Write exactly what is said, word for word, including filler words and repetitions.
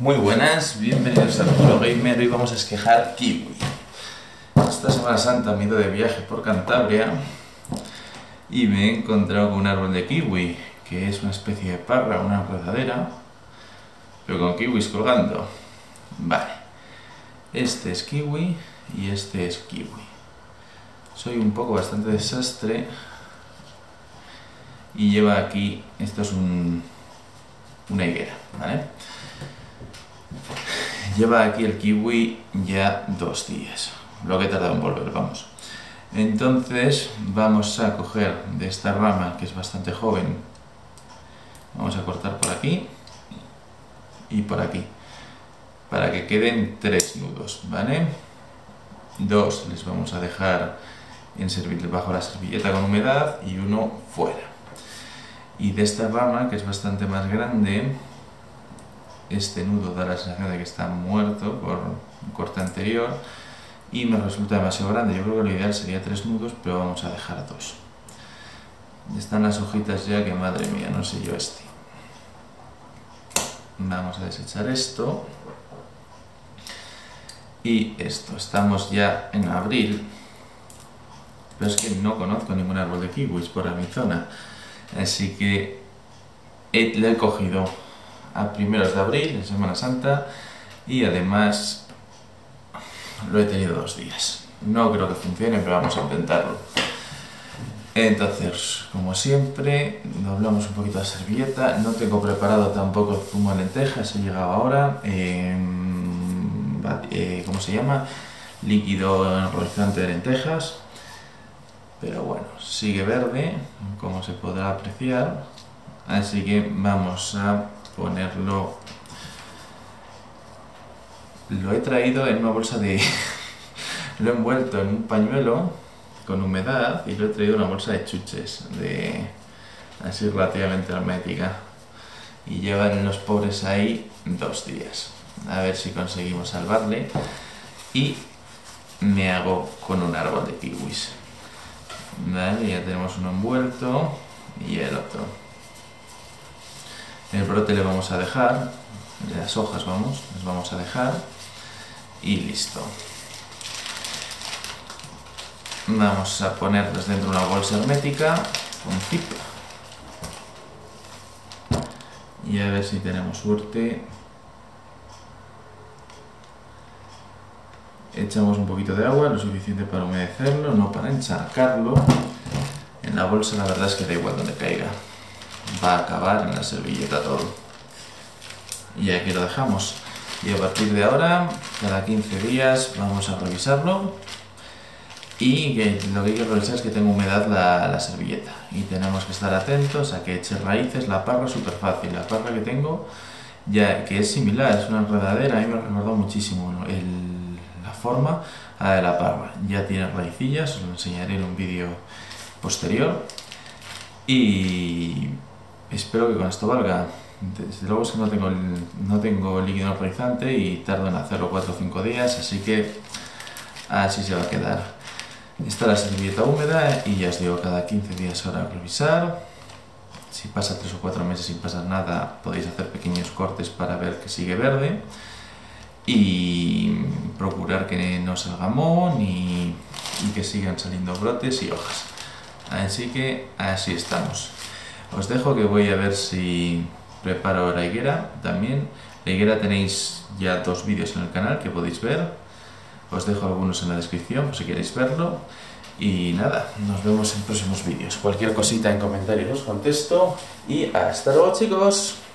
Muy buenas, bienvenidos a Arturo Gamer. Hoy vamos a esquejar kiwi. Esta Semana Santa me he ido de viaje por Cantabria y me he encontrado con un árbol de kiwi, que es una especie de parra, una abrazadera, pero con kiwis colgando. Vale, este es kiwi y este es kiwi. Soy un poco bastante desastre y lleva aquí, esto es un, una higuera, ¿vale? Lleva aquí el kiwi ya dos días, lo que he tardado en volver, vamos. Entonces vamos a coger de esta rama, que es bastante joven, vamos a cortar por aquí y por aquí, para que queden tres nudos, ¿vale? Dos les vamos a dejar en bajo la servilleta con humedad y uno fuera. Y de esta rama, que es bastante más grande, este nudo da la sensación de que está muerto por un corte anterior y me resulta demasiado grande. Yo creo que lo ideal sería tres nudos, pero vamos a dejar dos. Están las hojitas ya que, madre mía, no sé yo este. Vamos a desechar esto y esto. Estamos ya en abril, pero es que no conozco ningún árbol de kiwis por mi zona, así que le he cogido a primeros de abril, en Semana Santa, y además lo he tenido dos días. No creo que funcione, pero vamos a intentarlo. Entonces, como siempre, doblamos un poquito la servilleta. No tengo preparado tampoco el zumo de lentejas, he llegado ahora. Eh, eh, ¿Cómo se llama? Líquido enrojecante de lentejas. Pero bueno, sigue verde, como se podrá apreciar. Así que vamos a ponerlo. Lo he traído en una bolsa de lo he envuelto en un pañuelo con humedad y lo he traído en una bolsa de chuches, de así relativamente hermética, y llevan los pobres ahí dos días. A ver si conseguimos salvarle y me hago con un árbol de kiwis. Vale, ya tenemos uno envuelto y el otro. El brote le vamos a dejar, las hojas vamos, las vamos a dejar y listo. Vamos a ponerlas dentro de una bolsa hermética con zip y a ver si tenemos suerte. Echamos un poquito de agua, lo suficiente para humedecerlo, no para encharcarlo. En la bolsa la verdad es que da igual donde caiga, va a acabar en la servilleta todo. Y aquí lo dejamos. Y a partir de ahora, cada quince días, vamos a revisarlo. Y lo que hay que revisar es que tenga humedad la, la servilleta. Y tenemos que estar atentos a que eche raíces. La parra es súper fácil. La parra que tengo, ya que es similar, es una enredadera. A mí me recordó muchísimo el, la forma a la de la parra. Ya tiene raicillas, os lo enseñaré en un vídeo posterior. Y espero que con esto valga. Desde luego es que no tengo, no tengo líquido neutralizante y tardo en hacerlo cuatro o cinco días, así que así se va a quedar. Está la servilleta húmeda y ya os digo, cada quince días ahora revisar. Si pasa tres o cuatro meses sin pasar nada, podéis hacer pequeños cortes para ver que sigue verde y procurar que no salga moho y, y que sigan saliendo brotes y hojas. Así que así estamos. Os dejo que voy a ver si preparo la higuera también. La higuera tenéis ya dos vídeos en el canal que podéis ver. Os dejo algunos en la descripción por si queréis verlo. Y nada, nos vemos en próximos vídeos. Cualquier cosita en comentarios os contesto. Y hasta luego, chicos.